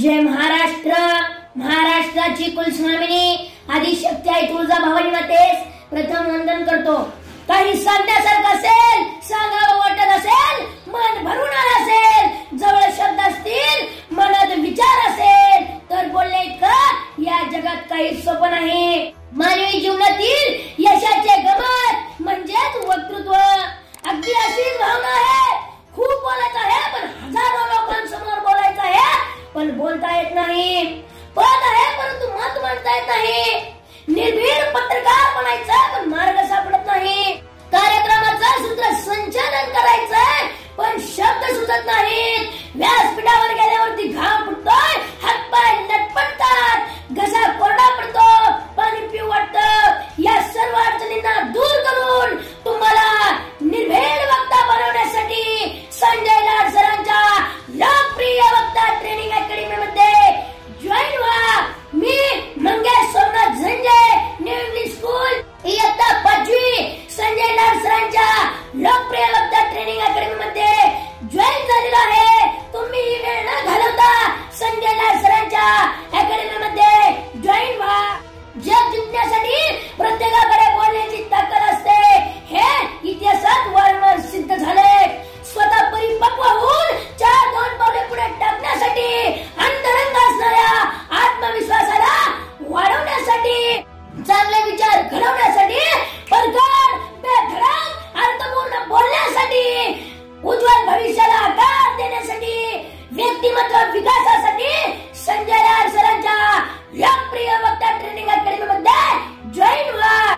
जय महाराष्ट्र। महाराष्ट्राची कुलस्वामिनी आदिशक्ती आई तुळजा भवानी मातेस प्रथम वंदन करतो। काही सांगण्यासारखं असेल, सांगावं वाटत असेल, मन भरून आलं असेल, जवळ शब्द असतील, मनात विचार असेल तर बोलणे इतकं या जगात काही सोपं नाही। मानवी जीवनातील यशाचे गमक म्हणजेच वक्तृत्व। अगदी अशीच भावना आहे, खूप बोलायचं आहे पण हजारो लोकांसमोर बोलायचं आहे पण बोलता येत नाही। पद आहे परंतु मत मांडता येत नाही। निर्भीड पत्रकार बनायचा पण मार्ग सापडत नाही। कार्यक्रमाचं सूत्र संचालन करायचंय पण शब्द सुचत नाहीत। व्यासपीठावर गेल्यावरती घाम फुटतोय, हातपाय लटपटतात, घसा कोरडा पडतो, पाणी पिऊ वाटतं। या सर्व अडचणींना दूर करून तुम्हाला निर्भीड वक्ता बनवण्यासाठी संजय लाड सरांच्या लोकप्रिय वक्ता ट्रेनिंग अकॅडमी मध्ये जॉईन व्हा। मी Mangesh Somnath Zanje, new English school, इयत्ता 5वी, संजय लाड सरांच्या लोकप्रिय वक्ता ट्रेनिंग अकॅडमी मध्ये जॉईन झालेला आहे। तुम्ही वेळ न घालवता संजय लाड सरांच्या अकॅडमी मध्ये जॉईन व्हा। जग जिंकण्यासाठी प्रत्येकाकडे बोलण्याची ताकद असते, हे इतिहासात वारंवार सिद्ध झाले। स्वतः परिपक्व होऊन 4-2 पावले पुढे टाकण्यासाठी, अंतरंग असणाऱ्या आत्मविश्वासाला वाढवण्यासाठी, चांगले विचार घडवण्यासाठी, परखड बेधडक अर्थपूर्ण बोलण्यासाठी, उज्ज्वल भविष्याला आकार देण्यासाठी, व्यक्तिमत्व विकासासाठी संजय लाड सरांच्या लोकप्रिय वक्ता ट्रेनिंग अकॅडमी मध्ये जॉईन व्हा।